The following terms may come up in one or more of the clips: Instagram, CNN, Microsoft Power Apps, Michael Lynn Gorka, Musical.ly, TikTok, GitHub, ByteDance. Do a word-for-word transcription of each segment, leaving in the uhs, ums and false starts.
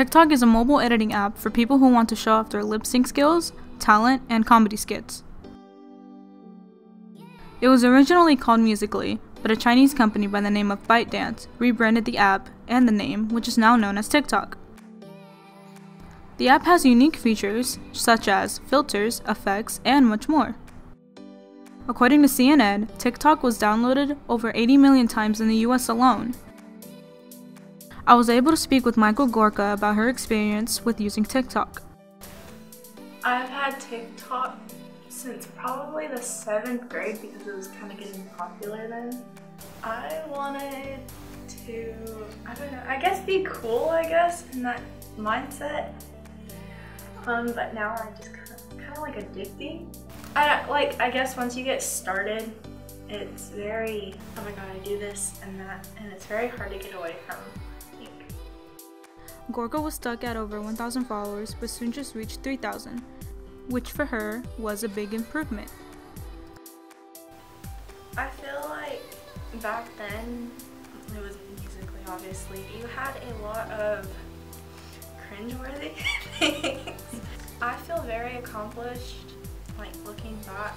TikTok is a mobile editing app for people who want to show off their lip sync skills, talent, and comedy skits. It was originally called Musical.ly, but a Chinese company by the name of ByteDance rebranded the app and the name, which is now known as TikTok. The app has unique features such as filters, effects, and much more. According to C N N, TikTok was downloaded over eighty million times in the U S alone. I was able to speak with Michael Gorka about her experience with using TikTok. I've had TikTok since probably the seventh grade because it was kind of getting popular then. I wanted to, I don't know, I guess be cool, I guess, in that mindset. Um, but now I just kind of, kind of like addicting. I like, I guess once you get started, it's very, oh my god, I do this and that, and it's very hard to get away from. Gorka was stuck at over one thousand followers, but soon just reached three thousand, which for her was a big improvement. I feel like back then, it was Musical.ly obviously, you had a lot of cringeworthy things. I feel very accomplished, like looking back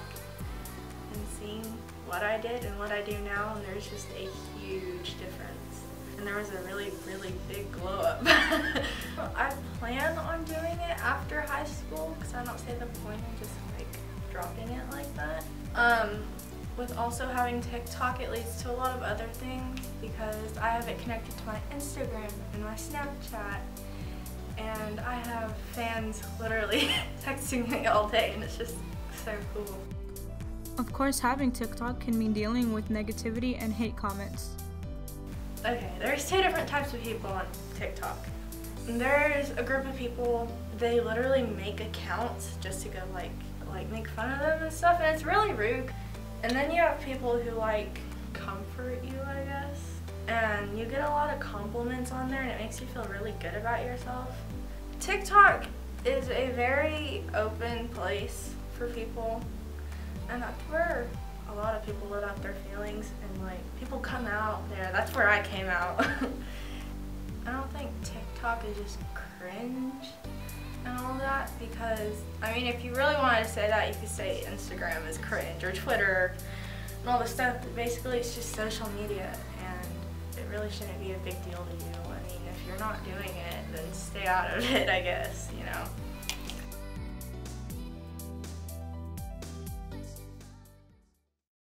and seeing what I did and what I do now, and there's just a huge difference. And there was a really, really big glow up. I plan on doing it after high school because I don't see the point in just like dropping it like that. Um, with also having TikTok, it leads to a lot of other things because I have it connected to my Instagram and my Snapchat, and I have fans literally texting me all day, and it's just so cool. Of course, having TikTok can mean dealing with negativity and hate comments. Okay, there's two different types of people on TikTok. There's a group of people, they literally make accounts just to go like, like make fun of them and stuff, and it's really rude. And then you have people who like comfort you, I guess. And you get a lot of compliments on there and it makes you feel really good about yourself. TikTok is a very open place for people, and that's where a lot of people let out their feelings and like people come out there. That's where I came out. I don't think TikTok is just cringe and all that because, I mean, if you really wanted to say that, you could say Instagram is cringe or Twitter and all this stuff, but basically it's just social media and it really shouldn't be a big deal to you. I mean, if you're not doing it, then stay out of it, I guess, you know.